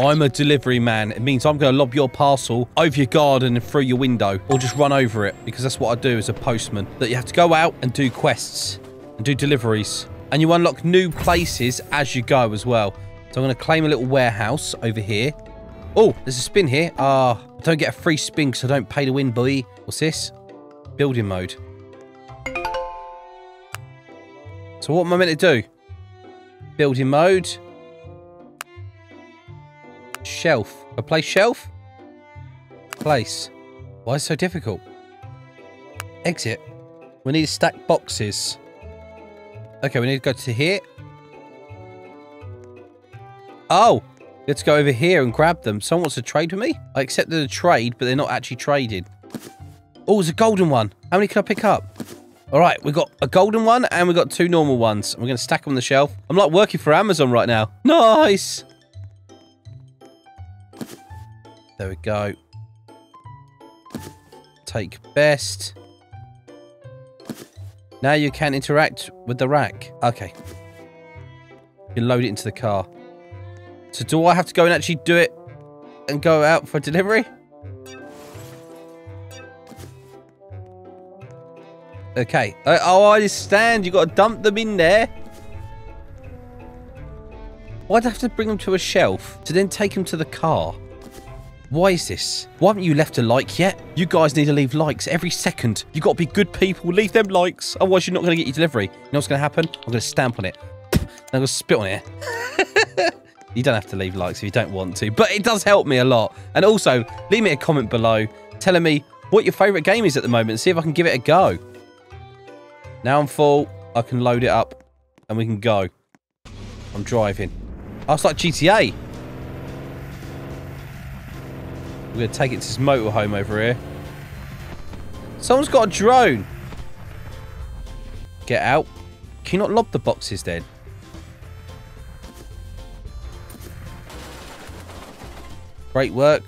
I'm a delivery man. It means I'm going to lob your parcel over your garden and through your window, or just run over it, because that's what I do as a postman. That you have to go out and do quests and do deliveries, and you unlock new places as you go as well. So I'm going to claim a little warehouse over here. Oh, there's a spin here. Ah, I don't get a free spin because I don't pay to win, boy. What's this? Building mode. So what am I meant to do? Building mode. Shelf. I place shelf? Place. Why is it so difficult? Exit. We need to stack boxes. Okay, we need to go to here. Oh! Let's go over here and grab them. Someone wants to trade with me? I accepted a trade, but they're not actually trading. Oh, there's a golden one. How many can I pick up? All right, we've got a golden one and we've got two normal ones. We're going to stack them on the shelf. I'm like working for Amazon right now. Nice! There we go. Take best. Now you can interact with the rack. Okay. You can load it into the car. So do I have to go and actually do it and go out for delivery? Okay. Oh, I understand. You've got to dump them in there. Why'd I have to bring them to a shelf to then take them to the car? Why is this? Why haven't you left a like yet? You guys need to leave likes every second. You've got to be good people. Leave them likes. Otherwise, you're not going to get your delivery. You know what's going to happen? I'm going to stamp on it. And I'm going to spit on it. You don't have to leave likes if you don't want to. But it does help me a lot. And also, leave me a comment below telling me what your favourite game is at the moment. See if I can give it a go. Now I'm full. I can load it up. And we can go. I'm driving. Oh, it's like GTA. We're going to take it to this motorhome over here. Someone's got a drone. Get out. Can you not lob the boxes then? Great work.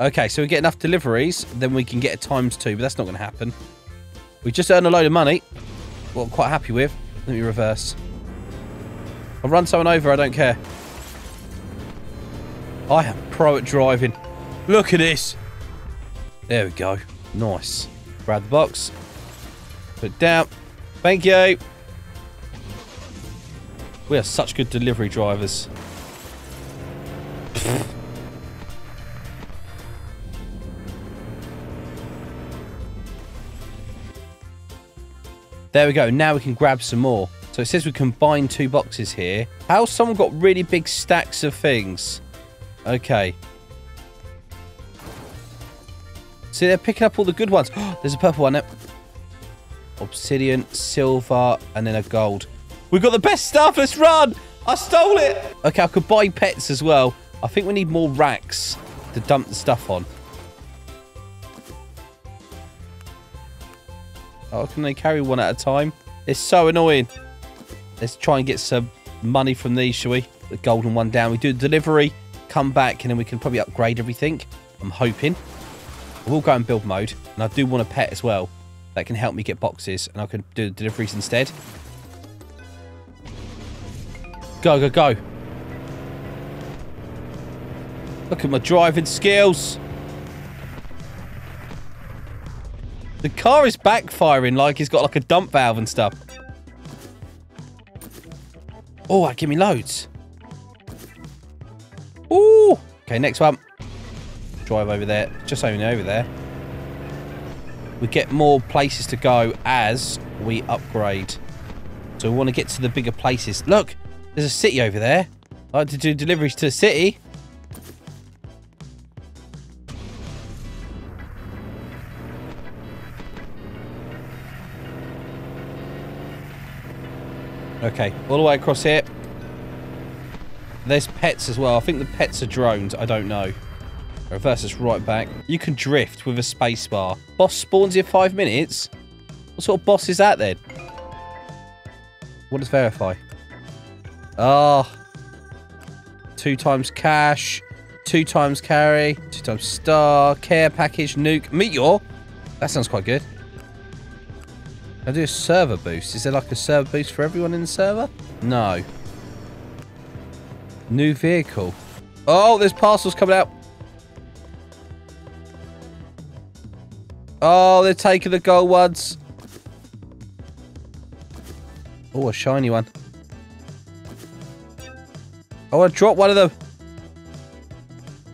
Okay, so we get enough deliveries. Then we can get a ×2, but that's not going to happen. We just earned a load of money. What I'm quite happy with. Let me reverse. I'll run someone over. I don't care. I am pro at driving. Look at this. There we go. Nice. Grab the box. Put it down. Thank you. We are such good delivery drivers. There we go. Now we can grab some more. So it says we combine two boxes here. How's someone got really big stacks of things? Okay. See, they're picking up all the good ones. There's a purple one there. Obsidian, silver, and then a gold. We've got the best stuff. Let's run. I stole it. Okay, I could buy pets as well. I think we need more racks to dump the stuff on. Oh, can they carry one at a time? It's so annoying. Let's try and get some money from these, shall we? The golden one down. We do the delivery. Come back and then we can probably upgrade everything. I'm hoping. We'll go in build mode. And I do want a pet as well. That can help me get boxes. And I can do the deliveries instead. Go, go, go. Look at my driving skills. The car is backfiring like it's got like a dump valve and stuff. Oh, that gave me loads. Ooh. Okay, next one. Drive over there. Just only over there. We get more places to go as we upgrade. So we want to get to the bigger places. Look, there's a city over there. I like to do deliveries to the city. Okay, all the way across here. There's pets as well. I think the pets are drones. I don't know. Reverse us right back. You can drift with a space bar. Boss spawns in 5 minutes? What sort of boss is that then? What does verify? Ah. 2 times cash. 2 times carry. 2 times star. Care package. Nuke. Meteor. That sounds quite good. I do a server boost. Is there like a server boost for everyone in the server? No. New vehicle. Oh, there's parcels coming out. Oh, they're taking the gold ones. Oh, a shiny one. I want to drop one of them.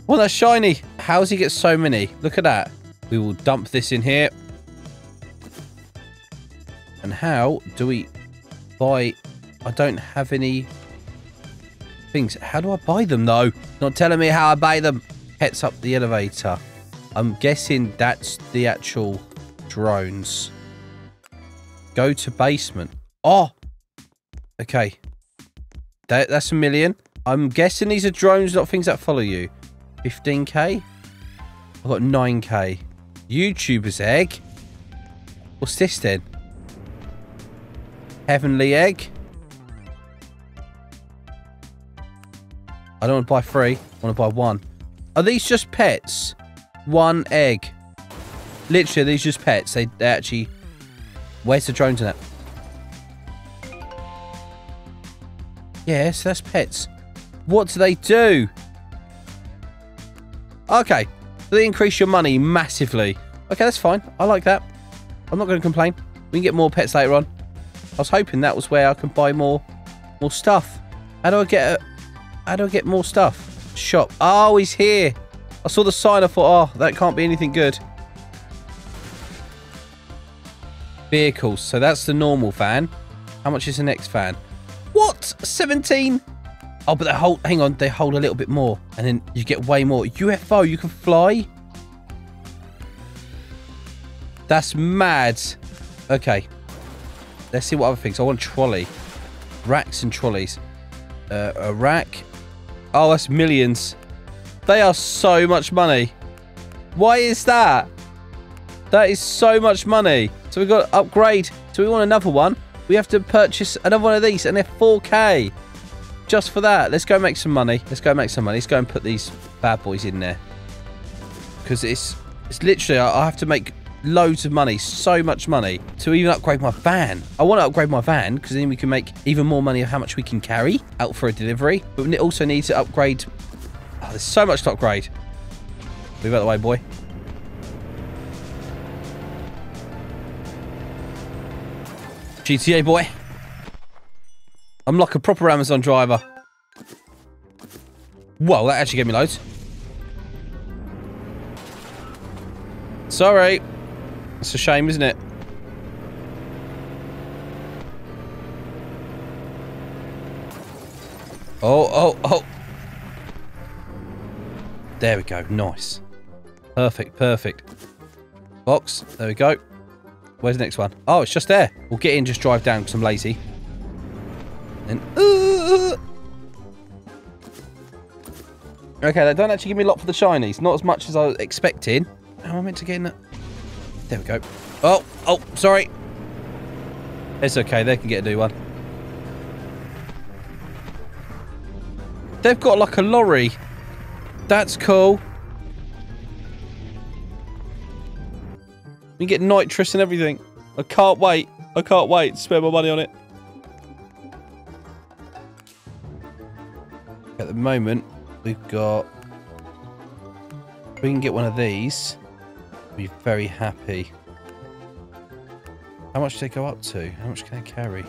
Oh, that's shiny. How does he get so many? Look at that. We will dump this in here. And how do we buy... I don't have any things. How do I buy them, though? Not telling me how I buy them. Heads up the elevator. I'm guessing that's the actual drones. Go to basement. Oh! Okay. That's $1 million. I'm guessing these are drones, not things that follow you. 15k? I've got 9k. YouTuber's egg? What's this then? Heavenly egg? I don't want to buy 3. I want to buy 1. Are these just pets? 1 egg. Literally, are these just pets? They actually... Where's the drones in it? Yes, that's pets. What do? Okay. So they increase your money massively. Okay, that's fine. I like that. I'm not going to complain. We can get more pets later on. I was hoping that was where I can buy more stuff. How do I get more stuff? Shop. Oh, he's here. I saw the sign. I thought, oh, that can't be anything good. Vehicles. So that's the normal van. How much is the next van? What? 17? Oh, but they hold... Hang on. They hold a little bit more. And then you get way more. UFO. You can fly? That's mad. Okay. Let's see what other things. I want trolley. Racks and trolleys. A rack. Oh, that's millions. They are so much money. Why is that? That is so much money. So we've got to upgrade. So we want another one. We have to purchase another one of these. And they're 4k. Just for that. Let's go make some money. Let's go make some money. Let's go and put these bad boys in there. Because it's literally... I have to make loads of money. So much money. To even upgrade my van. I want to upgrade my van. Because then we can make even more money of how much we can carry out for a delivery. But we also need to upgrade... Oh, there's so much to upgrade. Move out of the way, boy. GTA boy. I'm like a proper Amazon driver. Whoa, that actually gave me loads. Sorry. It's a shame, isn't it? Oh, oh, oh. There we go. Nice. Perfect, perfect. Box. There we go. Where's the next one? Oh, it's just there. We'll get in, just drive down because I'm lazy. And okay, they don't actually give me a lot for the shinies. Not as much as I was expecting. How am I meant to get in that? There we go. Oh, oh, sorry. It's okay. They can get a new one. They've got like a lorry. That's cool. You get nitrous and everything. I can't wait. I can't wait to spend my money on it. At the moment, we've got... If we can get one of these, I'll be very happy. How much do they go up to? How much can they carry?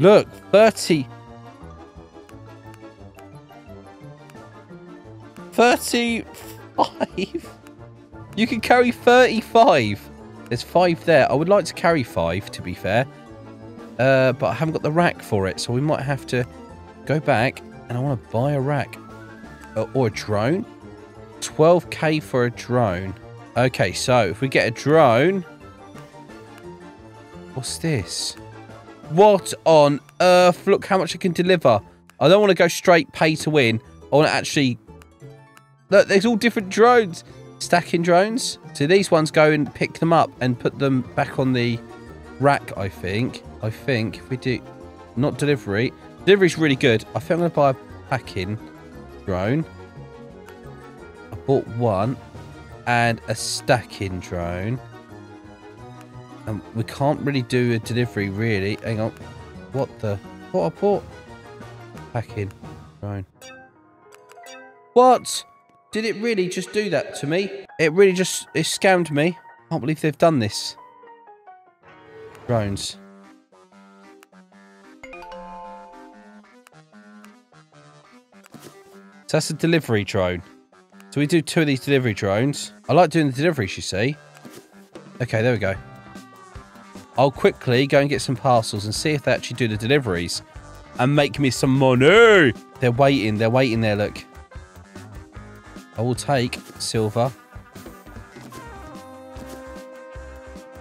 Look, 30... 35? You can carry 35. There's 5 there. I would like to carry 5, to be fair. But I haven't got the rack for it, so we might have to go back. And I want to buy a rack. Or a drone. 12k for a drone. Okay, so if we get a drone... What's this? What on earth? Look how much it can deliver. I don't want to go straight pay to win. I want to actually... Look, there's all different drones. Stacking drones. So these ones go and pick them up and put them back on the rack, I think. I think if we do... Not delivery. Delivery's really good. I think I'm going to buy a packing drone. I bought one. And a stacking drone. And we can't really do a delivery, really. Hang on. What the... What I bought? Packing. Fine. What? Did it really just do that to me? It really just... It scammed me. I can't believe they've done this. Drones. So that's a delivery drone. So we do two of these delivery drones. I like doing the deliveries, you see. Okay, there we go. I'll quickly go and get some parcels and see if they actually do the deliveries. And make me some money. They're waiting there, look. I will take silver.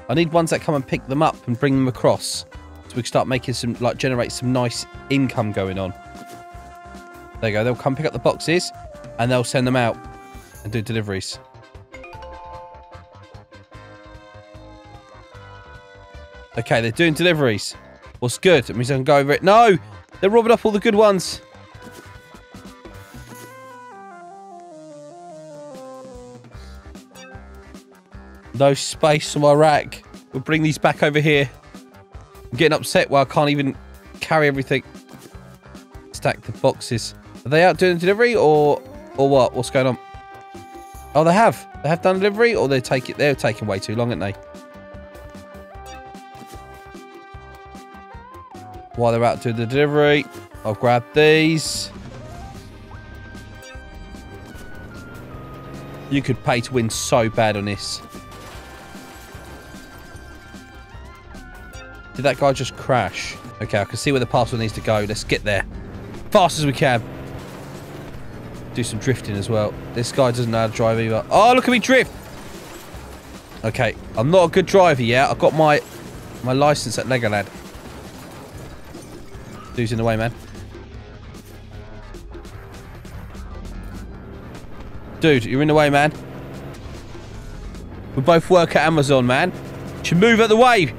I need ones that come and pick them up and bring them across. So we can start making some, like, generate some nice income going on. There you go. They'll come pick up the boxes and they'll send them out and do deliveries. Okay, they're doing deliveries. What's good? It means I can go over it. No! They're robbing up all the good ones. No space on my rack. We'll bring these back over here. I'm getting upset where I can't even carry everything. Stack the boxes. Are they out doing delivery or what? What's going on? Oh, they have. They have done delivery or they take it. They're taking way too long, aren't they? While they're out doing the delivery, I'll grab these. You could pay to win so bad on this. Did that guy just crash? Okay, I can see where the parcel needs to go. Let's get there. Fast as we can. Do some drifting as well. This guy doesn't know how to drive either. Oh, look at me drift. Okay, I'm not a good driver yet. I've got my license at Legoland. Dude's in the way, man. Dude, you're in the way, man. We both work at Amazon, man. Should move out of the way.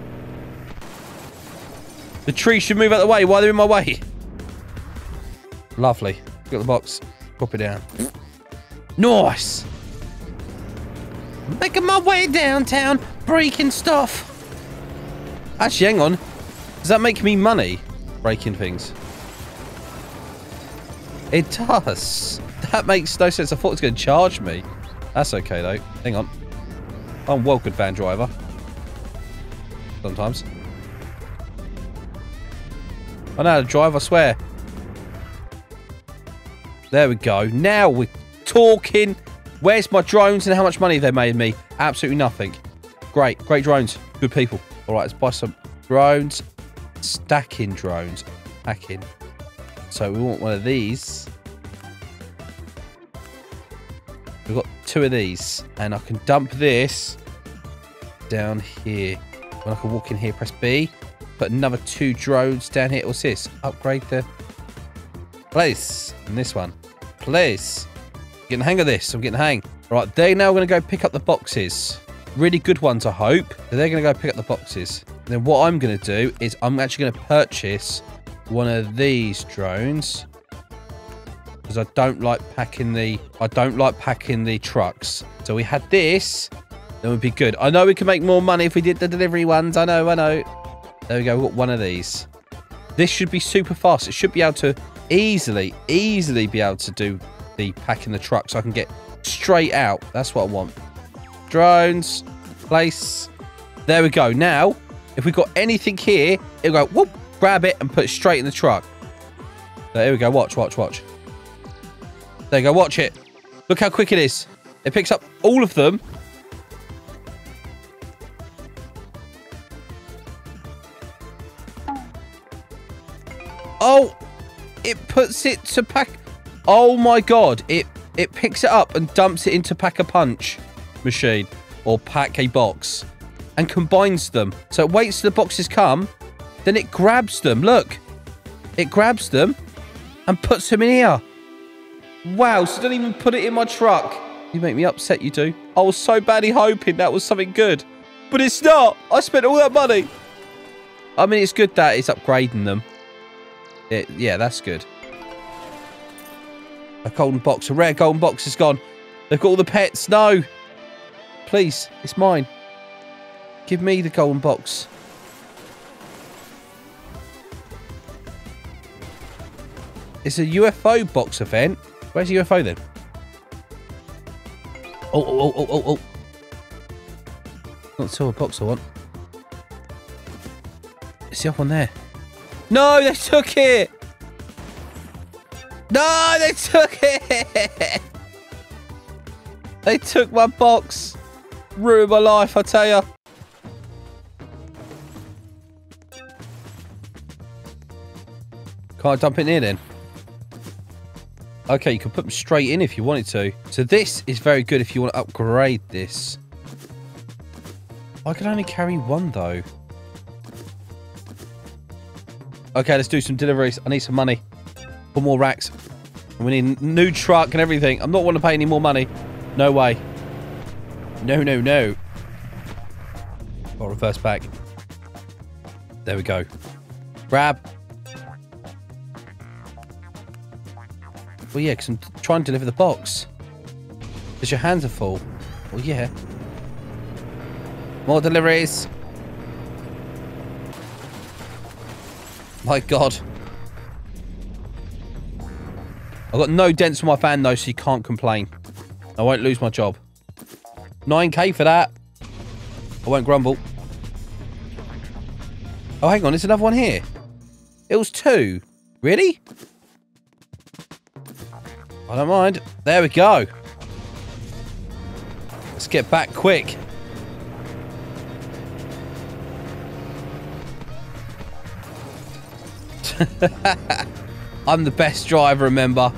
The tree should move out of the way while they're in my way. Lovely. Got the box. Pop it down. Nice. Making my way downtown, breaking stuff. Actually, hang on. Does that make me money? Breaking things. It does. That makes no sense. I thought it was going to charge me. That's okay, though. Hang on. I'm well good van driver. Sometimes. I know how to drive, I swear. There we go. Now we're talking. Where's my drones and how much money they made me? Absolutely nothing. Great. Great drones. Good people. All right, let's buy some drones. Stacking drones. Stacking. So we want one of these. We've got two of these. And I can dump this down here. And I can walk in here, press B. Put another two drones down here. What's this? Upgrade the place. And this one. Place. I'm getting the hang of this. I'm getting the hang. Right, they now are going to go pick up the boxes. Really good ones, I hope. They're going to go pick up the boxes. Then what I'm going to do is I'm actually going to purchase one of these drones. Because I don't like packing the... I don't like packing the trucks. So we had this. Then we'd be good. I know we can make more money if we did the delivery ones. I know, I know. There we go, we've got one of these. This should be super fast. It should be able to easily be able to do the pack in the truck so I can get straight out. That's what I want. Drones, place. There we go. Now, if we've got anything here, it'll go, whoop, grab it and put it straight in the truck. So here we go. Watch, watch, watch. There you go. Watch it. Look how quick it is. It picks up all of them. Oh, it puts it to pack. Oh my God. It picks it up and dumps it into pack-a-punch machine or pack-a-box and combines them. So it waits till the boxes come, then it grabs them. Look, it grabs them and puts them in here. Wow, so don't even put it in my truck. You make me upset, you do. I was so badly hoping that was something good, but it's not. I spent all that money. I mean, it's good that it's upgrading them. Yeah, that's good. A golden box. A rare golden box is gone. They've got all the pets. No. Please. It's mine. Give me the golden box. It's a UFO box event. Where's the UFO then? Oh. Not the silver box I want. It's the other one there. No, they took it! No, they took it! They took my box. Ruined my life, I tell you. Can't I dump it in here then? Okay, you can put them straight in if you wanted to. So this is very good if you want to upgrade this. I can only carry one though. Okay, let's do some deliveries. I need some money for more racks. And we need a new truck and everything. I'm not wanting to pay any more money. No way. No. I'll reverse back. There we go. Grab. Well, yeah, because I'm trying to deliver the box. Because your hands are full. Well, yeah. More deliveries. My God. I've got no dents on my van, though, so you can't complain. I won't lose my job. 9K for that. I won't grumble. Oh, hang on. There's another one here. It was two. Really? I don't mind. There we go. Let's get back quick. I'm the best driver, remember.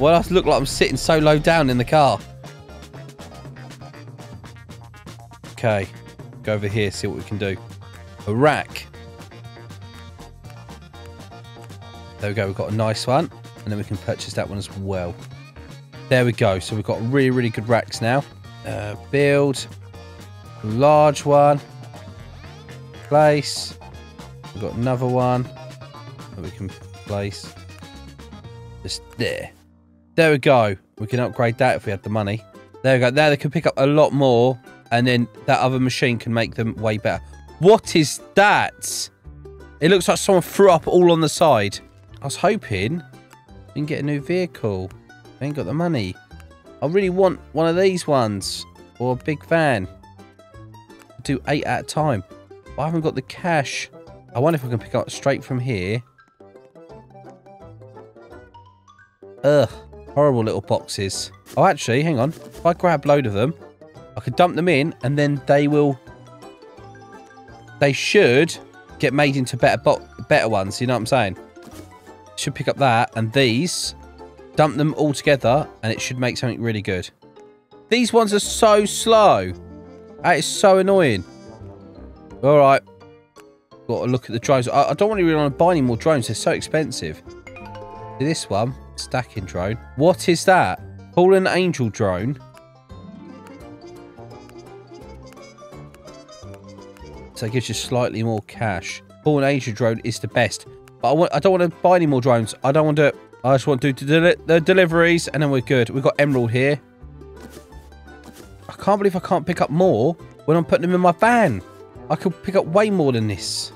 Well, I look like I'm sitting so low down in the car. Okay. Go over here, see what we can do. A rack. There we go. We've got a nice one. And then we can purchase that one as well. There we go. So we've got really, really good racks now. Build. Large one. Place. We've got another one that we can place. Just there. There we go. We can upgrade that if we had the money. There we go. Now they can pick up a lot more. And then that other machine can make them way better. What is that? It looks like someone threw up all on the side. I was hoping... we can get a new vehicle. I ain't got the money. I really want one of these ones. Or a big van. I'll do 8 at a time. But I haven't got the cash. I wonder if I can pick up straight from here. Ugh. Horrible little boxes. Oh, actually, hang on. If I grab a load of them, I could dump them in and then they will... they should get made into better ones. You know what I'm saying? Should pick up that and these, dump them all together, and it should make something really good. These ones are so slow. That is so annoying. All right. Got to look at the drones. I don't really want to buy any more drones. They're so expensive. This one, stacking drone. What is that? Fallen angel drone. So it gives you slightly more cash. Fallen angel drone is the best. But I don't want to buy any more drones. I don't want to... I just want to do the deliveries. And then we're good. We've got Emerald here. I can't believe I can't pick up more when I'm putting them in my van. I could pick up way more than this.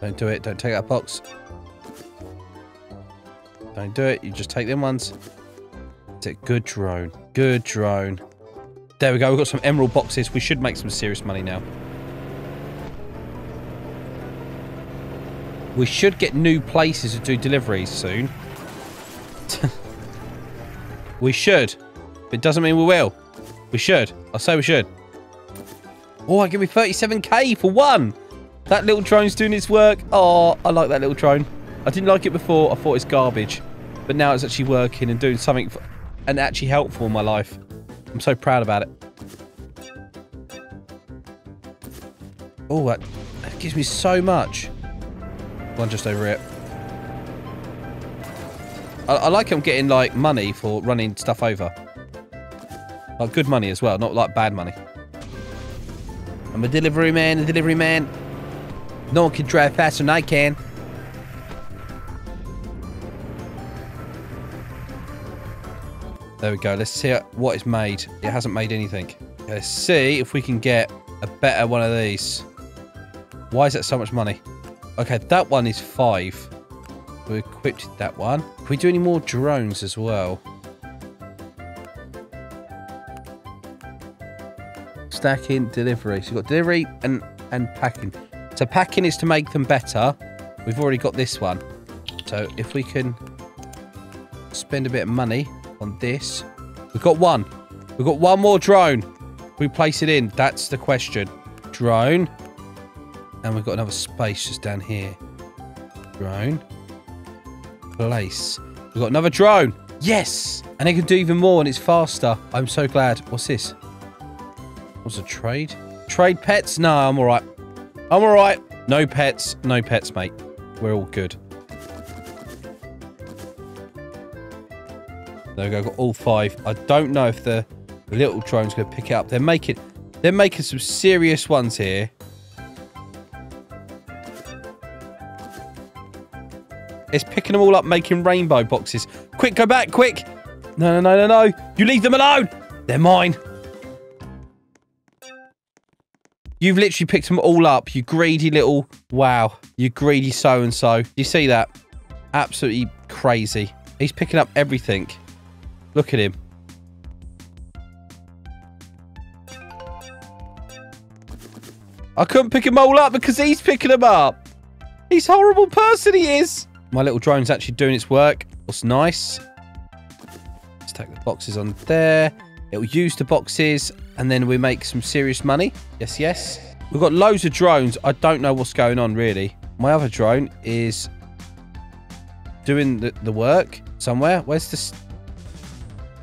Don't do it. Don't take that box. Don't do it. You just take them ones. That's it. Good drone. Good drone. There we go. We've got some Emerald boxes. We should make some serious money now. We should get new places to do deliveries soon. We should. But it doesn't mean we will. We should. I say we should. Oh, I give me 37k for one. That little drone's doing its work. Oh, I like that little drone. I didn't like it before. I thought it's garbage. But now it's actually working and doing something and actually helpful in my life. I'm so proud about it. Oh, that gives me so much. One just over it. I like I'm getting, like, money for running stuff over. Like, good money as well, not, like, bad money. I'm a delivery man, No one can drive faster than I can. There we go. Let's see what it's made. It hasn't made anything. Let's see if we can get a better one of these. Why is that so much money? Okay, that one is 5. We equipped that one. Can we do any more drones as well? Stacking, delivery. So we've got delivery and packing. So packing is to make them better. We've already got this one. So if we can spend a bit of money on this. We've got one. We've got one more drone. We place it in. That's the question. Drone. And we've got another space just down here. Drone. Place. We've got another drone. Yes! And it can do even more and it's faster. I'm so glad. What's this? What's a trade? Trade pets? No, I'm all right. I'm all right. No pets. No pets, mate. We're all good. There we go. Got all five. I don't know if the little drone's going to pick it up. They're making some serious ones here. It's picking them all up, making rainbow boxes. Quick, go back, quick. No, no, no, no, no. You leave them alone. They're mine. You've literally picked them all up. You greedy little... Wow. You greedy so-and-so. You see that? Absolutely crazy. He's picking up everything. Look at him. I couldn't pick them all up because he's picking them up. He's a horrible person, he is. My little drone's actually doing its work. That's nice. Let's take the boxes on there. It'll use the boxes and then we make some serious money. Yes, yes. We've got loads of drones. I don't know what's going on, really. My other drone is doing the work somewhere. Where's this?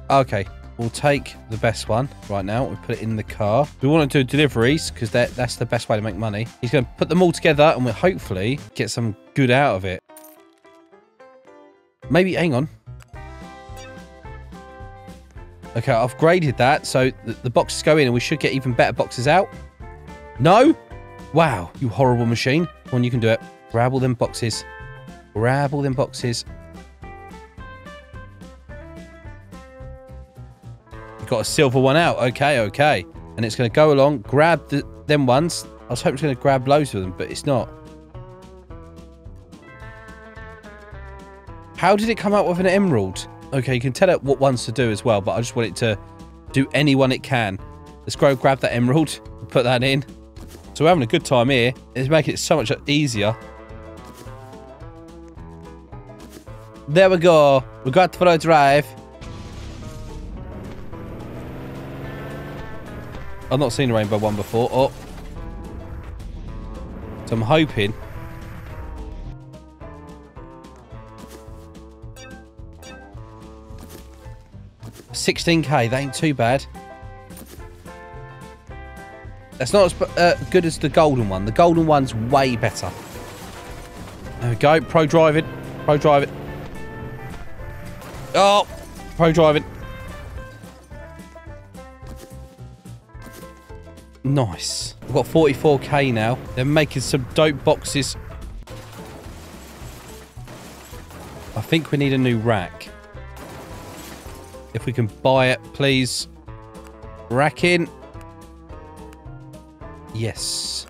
Okay, we'll take the best one right now. We'll put it in the car. We want to do deliveries because that's the best way to make money. He's going to put them all together and we'll hopefully get some good out of it. Maybe, hang on. Okay, I've graded that, so the boxes go in and we should get even better boxes out. No? Wow, you horrible machine. Come on, you can do it. Grab all them boxes. Grab all them boxes. You've got a silver one out. Okay, okay. And it's going to go along, grab them ones. I was hoping it's going to grab loads of them, but it's not. How did it come out with an emerald? Okay, you can tell it what ones to do as well, but I just want it to do any one it can. Let's go grab that emerald, put that in. So we're having a good time here. It's making it so much easier. There we go. We got for a drive. I've not seen a rainbow one before. Oh. So I'm hoping... $16K, that ain't too bad. That's not as good as the golden one. The golden one's way better. There we go. Pro drive it. Pro drive it. Oh, pro drive it. Nice. We've got 44K now. They're making some dope boxes. I think we need a new rack. If we can buy it, please. Rack in. Yes.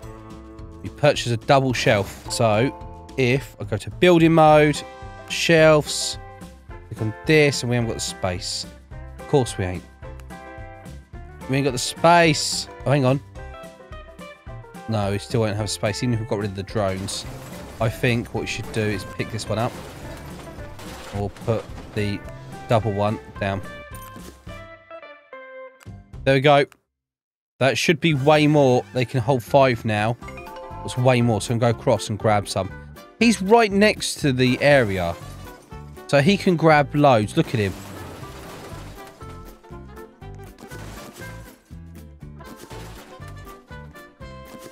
We purchase a double shelf. So if I go to building mode, shelves, click on this, and we haven't got the space. Of course we ain't. We ain't got the space. Oh, hang on. No, we still won't have space, even if we got rid of the drones. I think what we should do is pick this one up. We'll put the... double one down. There we go. That should be way more. They can hold five now. It's way more. So I'm going to go across and grab some. He's right next to the area. So he can grab loads. Look at him.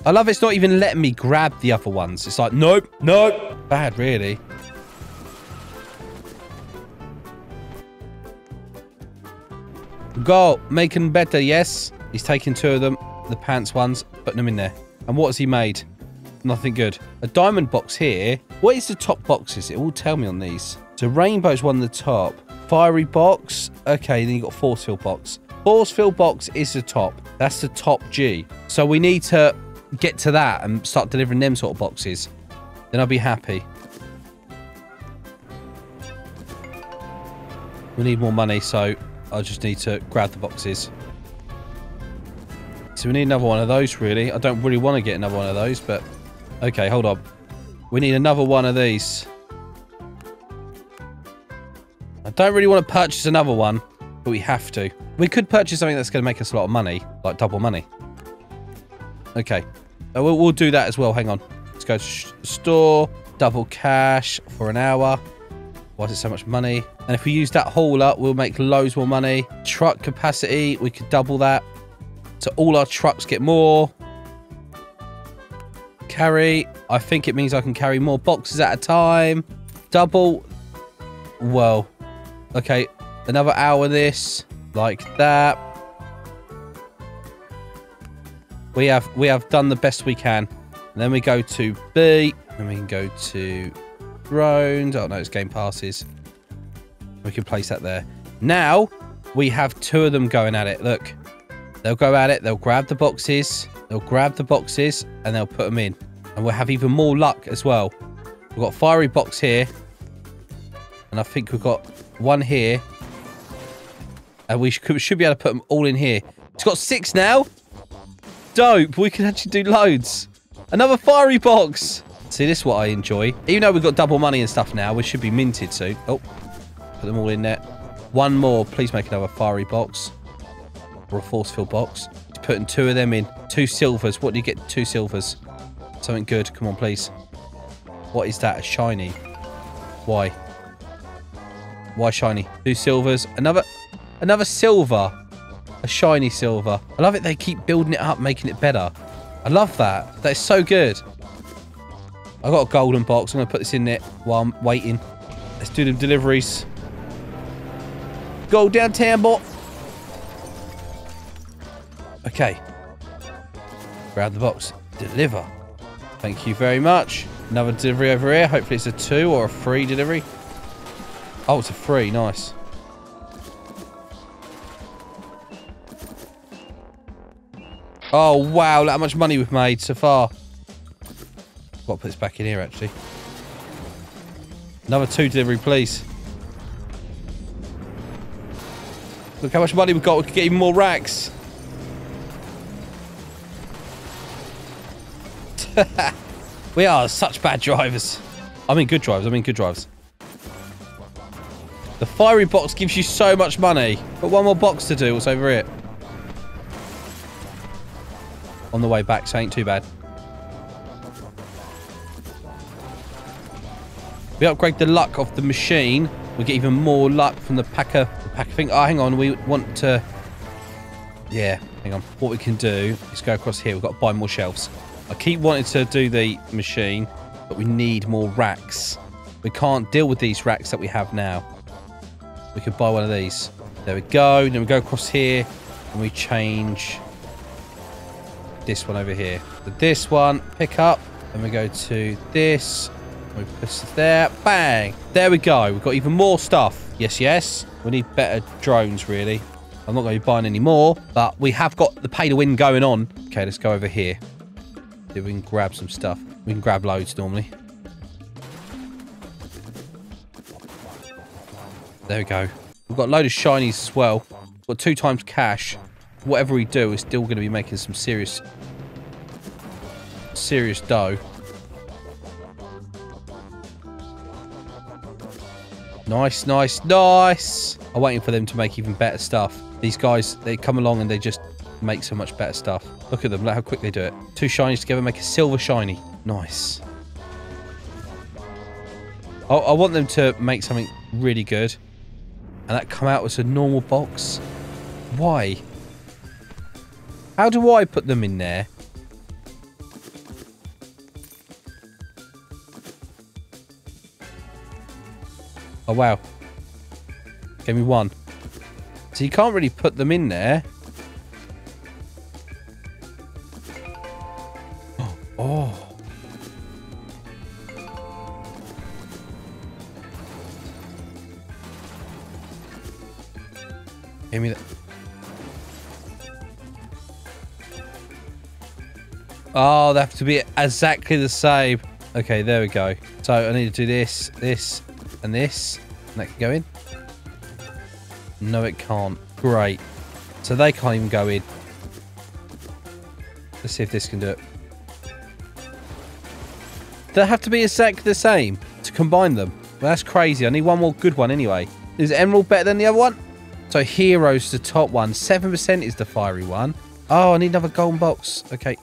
I love it's not even letting me grab the other ones. It's like, nope, nope. Bad, really. Go, make them better, yes. He's taking two of them, the pants ones, putting them in there. And what has he made? Nothing good. A diamond box here. What is the top boxes? It will tell me on these. So rainbow's one at the top. Fiery box. Okay, then you've got force field box. Force field box is the top. That's the top G. So we need to get to that and start delivering them sort of boxes. Then I'll be happy. We need more money, so I just need to grab the boxes. So we need another one of those, really. I don't really want to get another one of those, but... Okay, hold on. We need another one of these. I don't really want to purchase another one, but we have to. We could purchase something that's going to make us a lot of money, like double money. Okay. We'll do that as well. Hang on. Let's go to store, double cash for an hour. Why is it so much money? And if we use that haul up, we'll make loads more money. Truck capacity, we could double that. So all our trucks get more. Carry. I think it means I can carry more boxes at a time. Double. Well. Okay. Another hour of this. Like that. We have done the best we can. And then we go to B. And we can go to drones. Oh no, it's game passes. We can place that there. Now, we have two of them going at it. Look. They'll go at it. They'll grab the boxes. They'll grab the boxes and they'll put them in. And we'll have even more luck as well. We've got a fiery box here. And I think we've got one here. And we should be able to put them all in here. It's got 6 now. Dope. We can actually do loads. Another fiery box. See, this is what I enjoy. Even though we've got double money and stuff now, we should be minted soon. Oh, put them all in there. One more. Please make another fiery box. Or a force field box. It's putting 2 of them in. 2 silvers. What do you get? 2 silvers. Something good. Come on, please. What is that? A shiny. Why? Why shiny? 2 silvers. Another silver. A shiny silver. I love it. They keep building it up, making it better. I love that. That is so good. I got a golden box. I'm going to put this in there while I'm waiting. Let's do the deliveries. Go downtown, boy. Okay. Grab the box. Deliver. Thank you very much. Another delivery over here. Hopefully it's a 2 or a 3 delivery. Oh, it's a 3. Nice. Oh, wow. Look how much money we've made so far. I've got to put this back in here, actually. Another 2 delivery, please. Look how much money we've got. We could get even more racks. We are such bad drivers. I mean good drivers. The fiery box gives you so much money. But one more box to do. What's over it? On the way back, so ain't too bad. We upgrade the luck of the machine. We get even more luck from the packer thing. Oh, hang on. We want to... Yeah, hang on. What we can do is go across here. We've got to buy more shelves. I keep wanting to do the machine, but we need more racks. We can't deal with these racks that we have now. We could buy one of these. There we go. Then we go across here and we change this one over here. But this one, pick up. Then we go to this. We push there. Bang. There we go. We've got even more stuff. Yes, yes. We need better drones, really. I'm not going to be buying any more, but we have got the pay to win going on. Okay, let's go over here. We can grab some stuff. We can grab loads normally. There we go. We've got a load of shinies as well. We've got 2 times cash. Whatever we do, we're still going to be making some serious dough. Nice, nice, nice. I'm waiting for them to make even better stuff. These guys, they come along and they just make so much better stuff. Look at them. Look how quick they do it. 2 shinies together make a silver shiny. Nice. Oh, I want them to make something really good. And that come out as a normal box. Why? How do I put them in there? Oh, wow. Gave me 1. So you can't really put them in there. Oh. Give me that. Oh, they have to be exactly the same. Okay, there we go. So I need to do this, this, and this. And that can go in. No, it can't. Great. So they can't even go in. Let's see if this can do it. They have to be exactly the same to combine them. Well, that's crazy. I need one more good one anyway. Is Emerald better than the other one? So Hero's the top one. 7% is the fiery one. Oh, I need another golden box. Okay.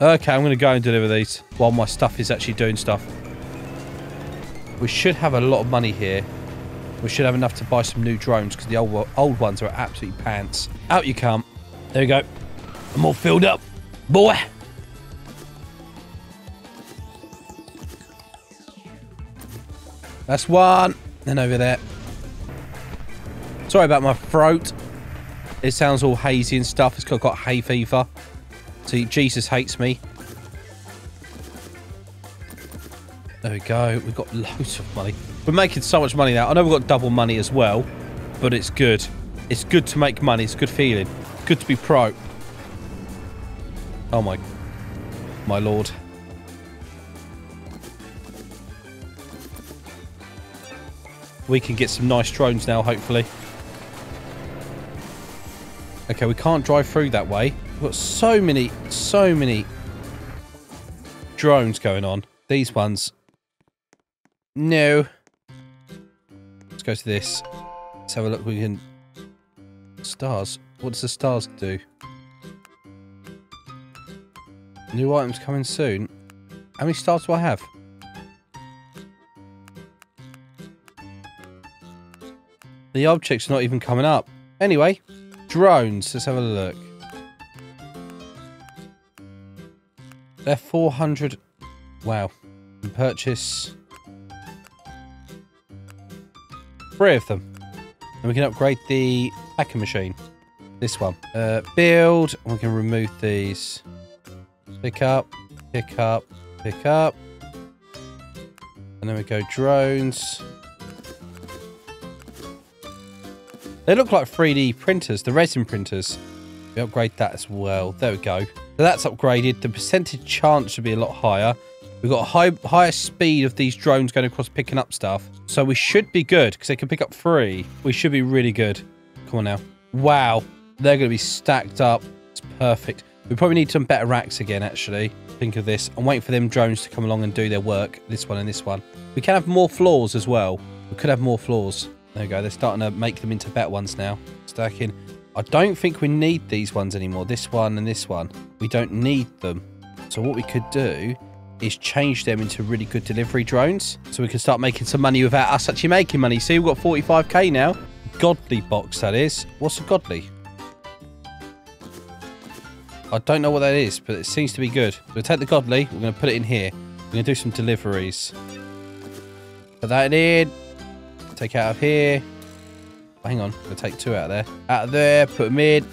Okay, I'm going to go and deliver these while my stuff is actually doing stuff. We should have a lot of money here. We should have enough to buy some new drones because the old ones are absolute pants. Out you come. There you go. I'm all filled up, boy. That's one. Then over there. Sorry about my throat. It sounds all hazy and stuff. It's got hay fever. See, Jesus hates me. There we go. We've got loads of money. We're making so much money now. I know we've got double money as well, but it's good. It's good to make money. It's a good feeling. It's good to be pro. Oh, my lord. We can get some nice drones now, hopefully. Okay, we can't drive through that way. We've got so many drones going on. These ones. No. Let's go to this. Let's have a look. We can... Stars. What does the stars do? New items coming soon. How many stars do I have? The object's not even coming up. Anyway, drones. Let's have a look. They're 400. Wow. And purchase 3 of them. And we can upgrade the packing machine. This one. Build. And we can remove these. Pick up. Pick up. Pick up. And then we go drones. They look like 3D printers. The resin printers. We upgrade that as well. There we go. So that's upgraded. The percentage chance should be a lot higher. We've got a higher speed of these drones going across picking up stuff. So we should be good because they can pick up 3. We should be really good. Come on now. Wow. They're going to be stacked up. It's perfect. We probably need some better racks again, actually. Think of this. I'm waiting for them drones to come along and do their work. This one and this one. We can have more floors as well. We could have more floors. There we go. They're starting to make them into better ones now. Stacking. I don't think we need these ones anymore. This one and this one. We don't need them. So what we could do is change them into really good delivery drones. So we can start making some money without us actually making money. See, we've got 45k now. Godly box, that is. What's a godly? I don't know what that is, but it seems to be good. We'll take the godly. We're going to put it in here. We're going to do some deliveries. Put that in. Take out of here. Hang on, we'll take 2 out of there. Out of there, put them in.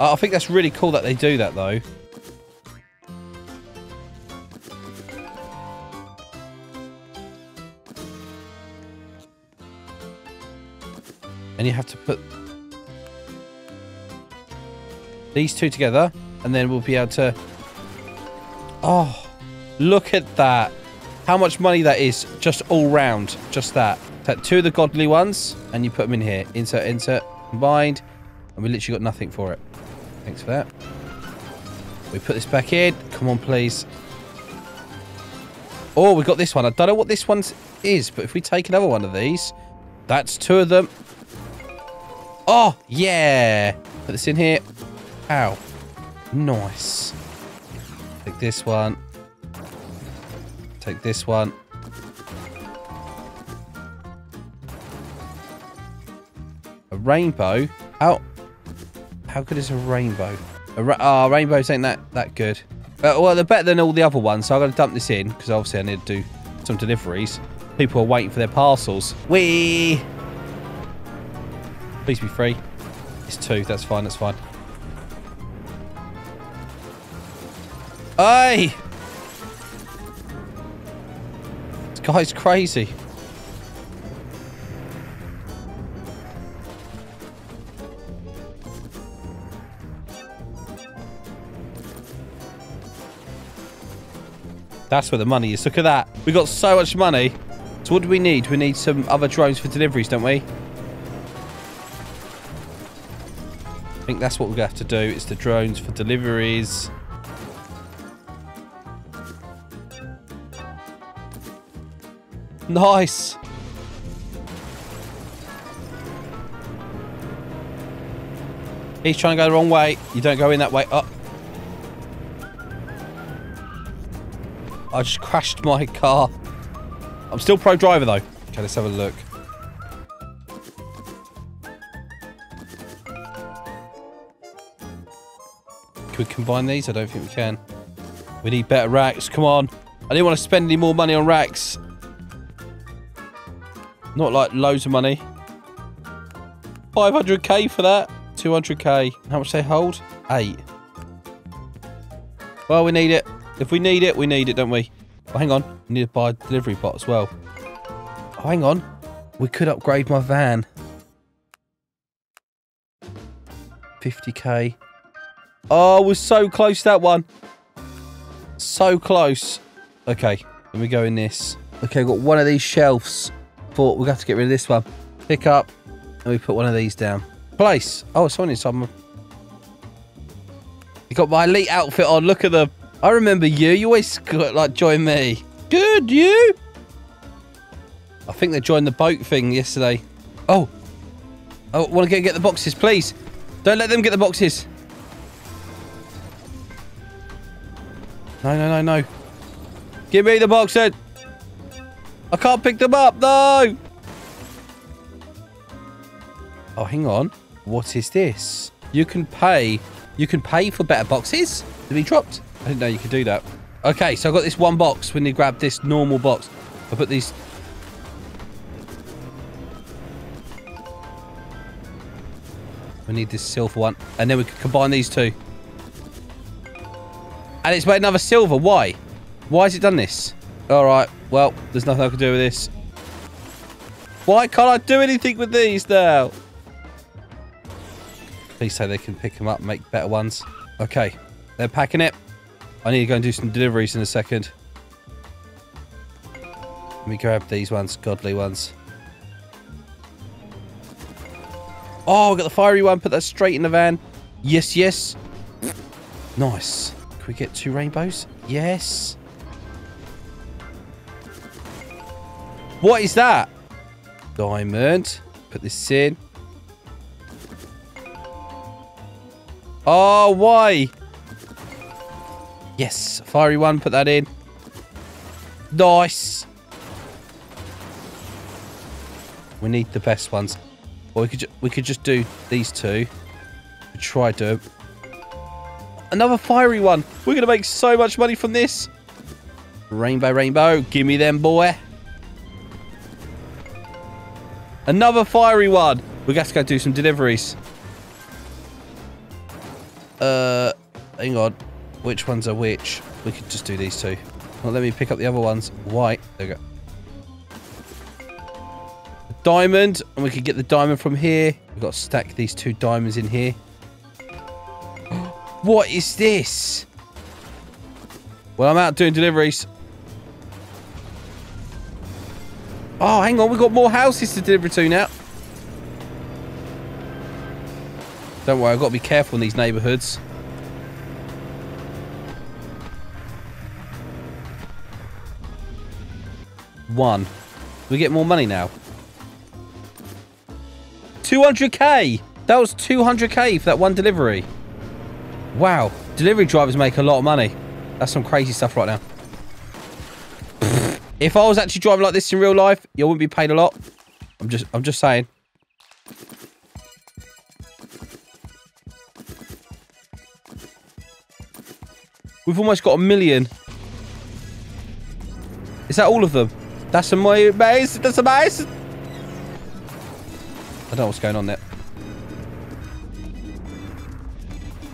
I think that's really cool that they do that, though. And you have to put these 2 together, and then we'll be able to... Oh, look at that. How much money that is, just all round, just that. Take 2 of the godly ones, and you put them in here. Insert, insert, combined. And we literally got nothing for it. Thanks for that. We put this back in. Come on, please. Oh, we got this one. I don't know what this one is, but if we take another one of these, that's 2 of them. Oh, yeah. Put this in here. Ow. Nice. Take this one. Take this one. Rainbow? How good is a rainbow? Rainbows ain't that good. Well, they're better than all the other ones, so I'm going to dump this in, because obviously I need to do some deliveries. People are waiting for their parcels. Whee! Please be free. It's 2. That's fine, that's fine. Hey! This guy's crazy. That's where the money is. Look at that. We got so much money. So what do we need? We need some other drones for deliveries, don't we? I think that's what we're going to have to do. It's the drones for deliveries. Nice. He's trying to go the wrong way. You don't go in that way. Oh. I just crashed my car. I'm still pro driver though. Okay, let's have a look. Can we combine these? I don't think we can. We need better racks. Come on. I didn't want to spend any more money on racks. Not like loads of money. 500k for that. 200k. How much they hold? 8. Well, we need it. If we need it, we need it, don't we? Oh, hang on. We need to buy a delivery bot as well. Oh, hang on. We could upgrade my van. 50k. Oh, we're so close to that one. So close. Okay. Let me go in this. Okay, we've got one of these shelves. Thought we've got to get rid of this one. Pick up. And we put one of these down. Place. Oh, someone inside my... You got my elite outfit on. Look at the... I remember you. You always got, like, join me. Good, you. I think they joined the boat thing yesterday. Oh. I want to go and get the boxes, please. Don't let them get the boxes. No, no, no, no. Give me the boxes. I can't pick them up. No. Oh, hang on. What is this? You can pay. You can pay for better boxes to be dropped. I didn't know you could do that. Okay, so I've got this one box. We need to grab this normal box. I put these... We need this silver one. And then we can combine these two. And it's made another silver. Why? Why has it done this? All right. Well, there's nothing I can do with this. Why can't I do anything with these now? Please say they can pick them up and make better ones. Okay. They're packing it. I need to go and do some deliveries in a second. Let me grab these ones, godly ones. Oh, I got the fiery one. Put that straight in the van. Yes, yes. Nice. Can we get 2 rainbows? Yes. What is that? Diamond. Put this in. Oh, why? Yes, fiery one, put that in. Nice. We need the best ones. Or we could just do these two. We try to. Another fiery one. We're going to make so much money from this. Rainbow, rainbow. Give me them, boy. Another fiery one. We're going to go do some deliveries. Hang on. Which ones are which? We could just do these two. Well, let me pick up the other ones. White. There we go. Diamond. And we could get the diamond from here. We've got to stack these 2 diamonds in here. What is this? Well, I'm out doing deliveries. Oh, hang on. We've got more houses to deliver to now. Don't worry. I've got to be careful in these neighbourhoods. One. We get more money now. 200k. That was 200k for that one delivery. Wow. Delivery drivers make a lot of money. That's some crazy stuff right now. If I was actually driving like this in real life, you wouldn't be paid a lot. I'm just saying. We've almost got 1 million. Is that all of them? That's amazing. That's amazing. I don't know what's going on there.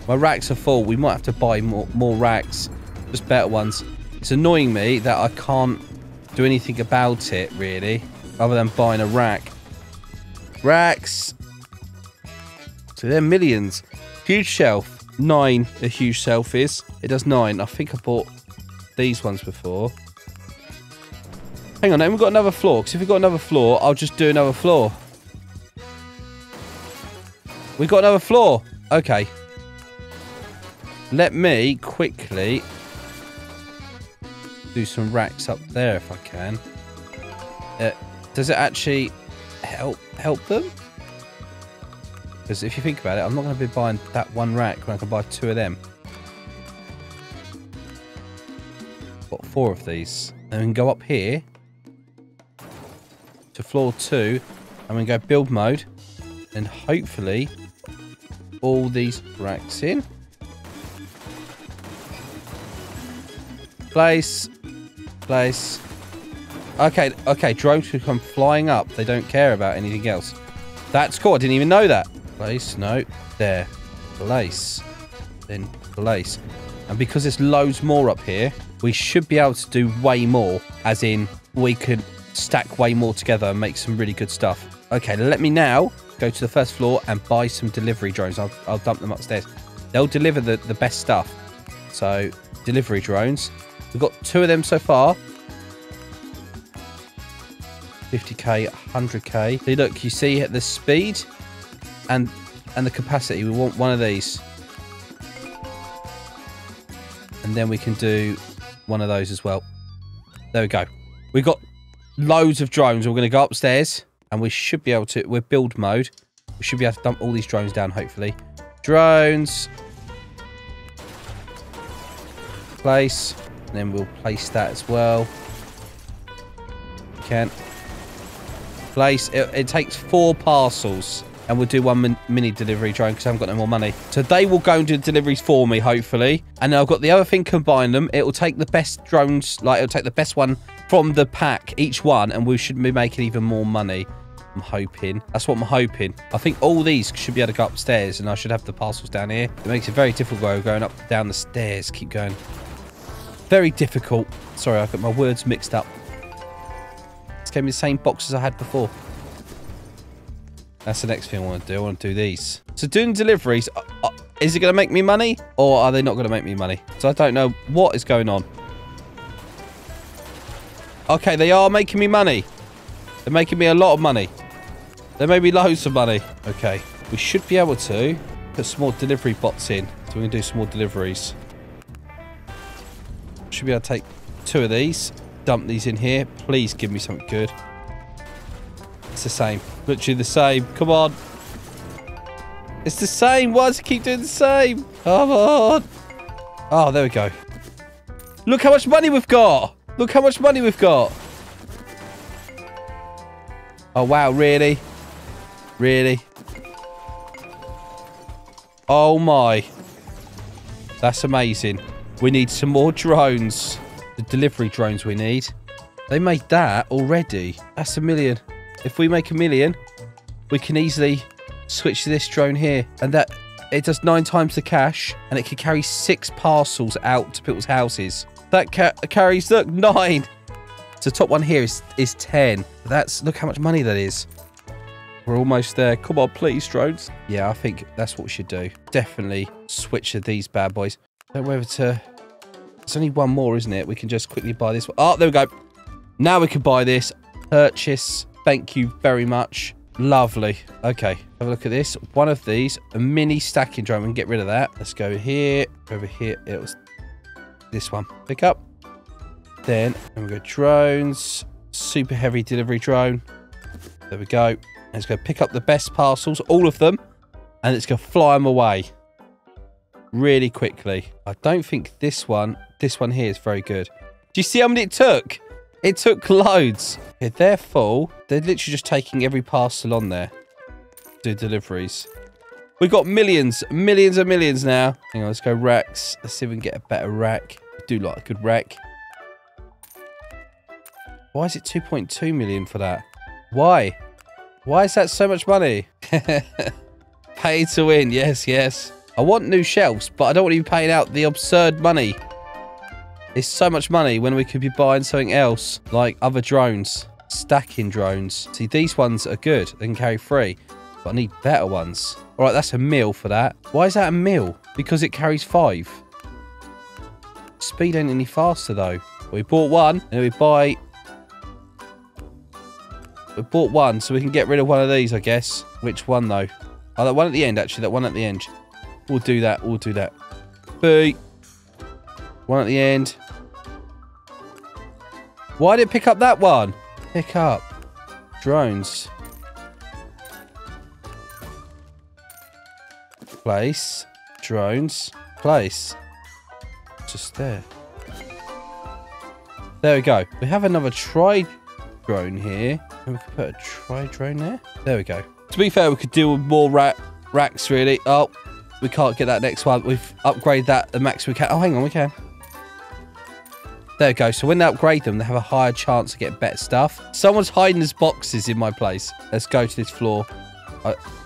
My racks are full. We might have to buy more racks. Just better ones. It's annoying me that I can't do anything about it, really. Other than buying a rack. Racks. So they're millions. Huge shelf. 9, a huge shelf is. It does 9. I think I bought these ones before. Hang on, haven't we got another floor? Because if we've got another floor, I'll just do another floor. We've got another floor. Okay. Let me quickly do some racks up there if I can. Does it actually help them? Because if you think about it, I'm not going to be buying that one rack when I can buy two of them. Got four of these. And we can go up here to floor 2 and we can go build mode and hopefully all these racks in. Place. Okay, drones could come flying up. They don't care about anything else. That's cool, I didn't even know that. Place, no, there. Place, then place. And because there's loads more up here, we should be able to do way more, as in we could stack way more together and make some really good stuff. Okay, let me now go to the first floor and buy some delivery drones. I'll dump them upstairs. They'll deliver the best stuff. So, delivery drones. We've got 2 of them so far. 50k, 100k. So look, you see the speed and the capacity. We want one of these. And then we can do one of those as well. There we go. We've got loads of drones. We're going to go upstairs and we should be able to... We're build mode. We should be able to dump all these drones down, hopefully. Drones. Place. And then we'll place that as well. Can. Place. It takes 4 parcels. And we'll do one mini delivery drone because I haven't got no more money. So they will go and do the deliveries for me, hopefully. And then I've got the other thing, combine them. It will take the best drones, like it'll take the best one from the pack, each one. And we should be making even more money, I'm hoping. That's what I'm hoping. I think all these should be able to go upstairs and I should have the parcels down here. It makes it very difficult going up, down the stairs. Keep going. Very difficult. Sorry, I've got my words mixed up. This came in the same box as I had before. That's the next thing I want to do. I want to do these. So doing deliveries, is it going to make me money? Or are they not going to make me money? So I don't know what is going on. Okay, they are making me money. They're making me a lot of money. There may be loads of money. Okay, we should be able to put some more delivery bots in. So we can do some more deliveries. Should be able to take 2 of these. Dump these in here. Please give me something good. It's the same. Literally the same. Come on. It's the same. Why does it keep doing the same? Come on. Oh, there we go. Look how much money we've got. Look how much money we've got. Oh, wow. Really? Really? Oh, my. That's amazing. We need some more drones. The delivery drones we need. They made that already. That's $1 million. If we make $1 million, we can easily switch to this drone here. And that it does 9 times the cash. And it can carry 6 parcels out to people's houses. That carries, look, 9. So the top one here is 10. That's, look how much money that is. We're almost there. Come on, please, drones. Yeah, I think that's what we should do. Definitely switch to these bad boys. Don't whether to... There's only one more, isn't it? We can just quickly buy this one. Oh, there we go. Now we can buy this. Purchase... Thank you very much. Lovely. Okay, have a look at this. One of these, a mini stacking drone. We can get rid of that. Let's go here. Over here, it was this one. Pick up. Then, we go drones. Super heavy delivery drone. There we go. Let's go pick up the best parcels, all of them. And it's going to fly them away. Really quickly. I don't think this one here is very good. Do you see how many it took? It took loads. Okay, they're full. They're literally just taking every parcel on there. Do deliveries. We've got millions and millions now. Hang on, let's go racks. Let's see if we can get a better rack. I do like a good rack. Why is it 2.2 million for that? Why? Why is that so much money? Pay to win. Yes, yes. I want new shelves, but I don't want to be paying out the absurd money. It's so much money when we could be buying something else, like other drones, stacking drones. See, these ones are good. They can carry 3, but I need better ones. All right, that's $1 million for that. Why is that $1 million? Because it carries 5. speed ain't any faster though. We bought one, and we buy... We bought one, so we can get rid of one of these, I guess. Which one though? Oh, that one at the end, actually. That one at the end. We'll do that. We'll do that. Boo. One at the end. Why did it pick up that one? Pick up. Drones. Place. Drones. Place. Just there. There we go. We have another tri-drone here. And we can put a tri-drone there. There we go. To be fair, we could deal with more racks, really. Oh, we can't get that next one. We've upgraded that the max we can. Oh, hang on, we can. There we go. So when they upgrade them, they have a higher chance to get better stuff. Someone's hiding his boxes in my place. Let's go to this floor.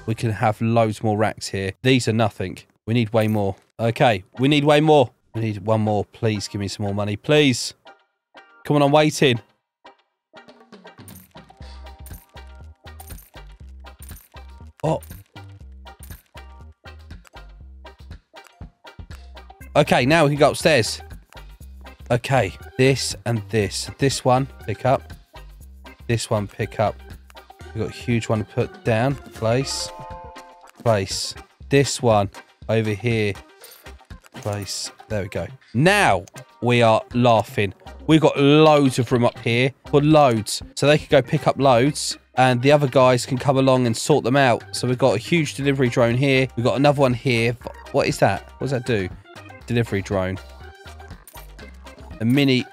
We can have loads more racks here. These are nothing. We need way more. Okay, we need way more. We need one more. Please give me some more money. Please. Come on, I'm waiting. Oh. Okay, now we can go upstairs. Okay, this and this. This one, pick up. This one, pick up. We've got a huge one to put down. Place. Place. This one over here. Place. There we go. Now we are laughing. We've got loads of room up here. For loads. So they could go pick up loads. And the other guys can come along and sort them out. So we've got a huge delivery drone here. We've got another one here. What is that? What does that do? Delivery drone. A mini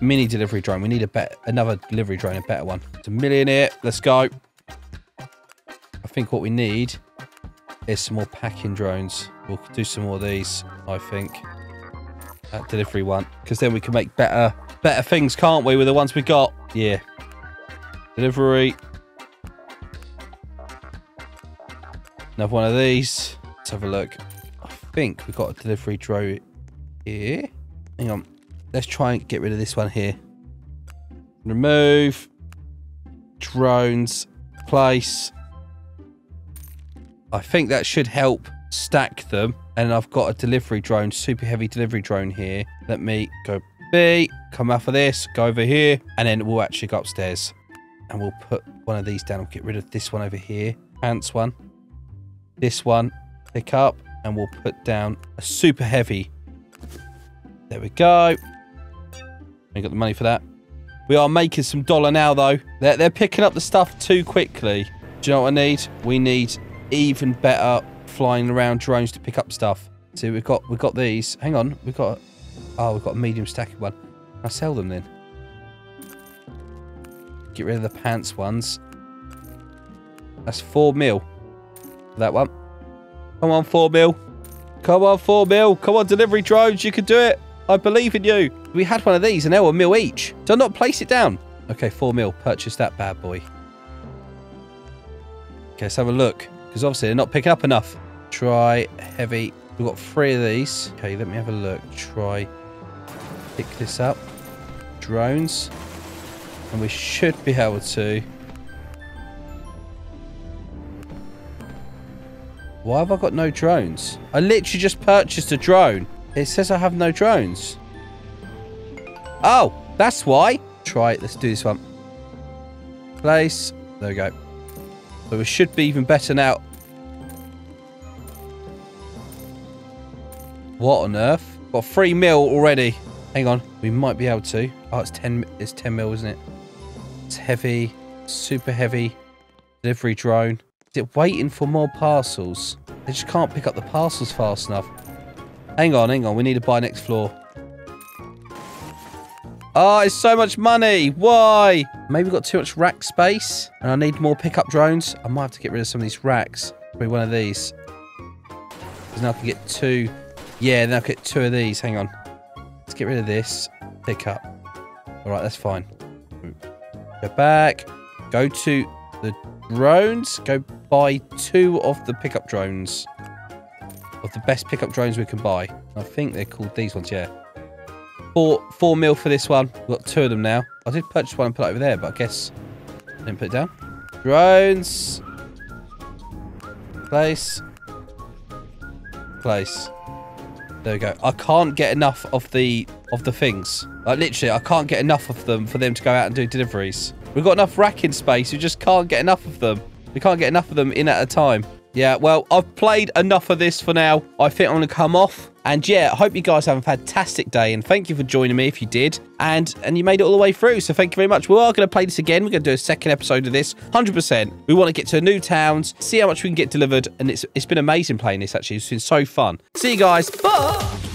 delivery drone. We need another delivery drone, a better one. It's a millionaire. Let's go. I think what we need is some more packing drones. We'll do some more of these, I think. That delivery one. Because then we can make better things, can't we, with the ones we got? Yeah. Delivery. Another one of these. Let's have a look. I think we've got a delivery drone here. Hang on. Let's try and get rid of this one here. Remove. Drones. Place. I think that should help stack them. And I've got a delivery drone, super heavy delivery drone here. Let me go B. Come out for this. Go over here. And then we'll actually go upstairs. And we'll put one of these down. We'll get rid of this one over here. Pants one. This one. Pick up. And we'll put down a super heavy. There we go. I got the money for that. We are making some dollar now, though. They're picking up the stuff too quickly. Do you know what I need? We need even better flying around drones to pick up stuff. See, so we've got these. Hang on, we've got a medium stacking one. I'll sell them then. Get rid of the pants ones. That's 4 mil. That one. Come on, 4 mil. Come on, 4 mil. Come on, delivery drones. You can do it. I believe in you. We had one of these and they were £1 each. Do not place it down. Okay, 4 mil. Purchase that bad boy. Okay, let's have a look. Because obviously they're not picking up enough. Try heavy. We've got 3 of these. Okay, let me have a look. Try pick this up. Drones. And we should be able to. Why have I got no drones? I literally just purchased a drone. It says I have no drones. Oh, that's why. Try it. Let's do this one. Place. There we go. So we should be even better now. What on earth? Got 3 mil already. Hang on. We might be able to. Oh, it's 10. It's 10 mil, isn't it? It's heavy. Super heavy. Delivery drone. Is it waiting for more parcels? They just can't pick up the parcels fast enough. Hang on, hang on. We need to buy next floor. Oh, it's so much money. Why? Maybe we've got too much rack space. And I need more pickup drones. I might have to get rid of some of these racks. Probably one of these. Because now I can get 2. Yeah, then I'll get 2 of these. Hang on. Let's get rid of this. Pick up. All right, that's fine. Go back. Go to the... drones. Go buy 2 of the pickup drones. Of the best pickup drones we can buy. I think they're called these ones, yeah. 4 mil for this one. We've got 2 of them now. I did purchase one and put it over there, but I guess I didn't put it down. Drones. Place. Place. There we go. I can't get enough of the of the things. Like, literally, I can't get enough of them for them to go out and do deliveries. We've got enough racking space. We just can't get enough of them. We can't get enough of them in at a time. Yeah, well, I've played enough of this for now. I think I'm going to come off. And yeah, I hope you guys have a fantastic day. And thank you for joining me if you did. And you made it all the way through. So thank you very much. We are going to play this again. We're going to do a second episode of this. 100%. We want to get to new towns. See how much we can get delivered. And it's been amazing playing this, actually. It's been so fun. See you guys. Bye.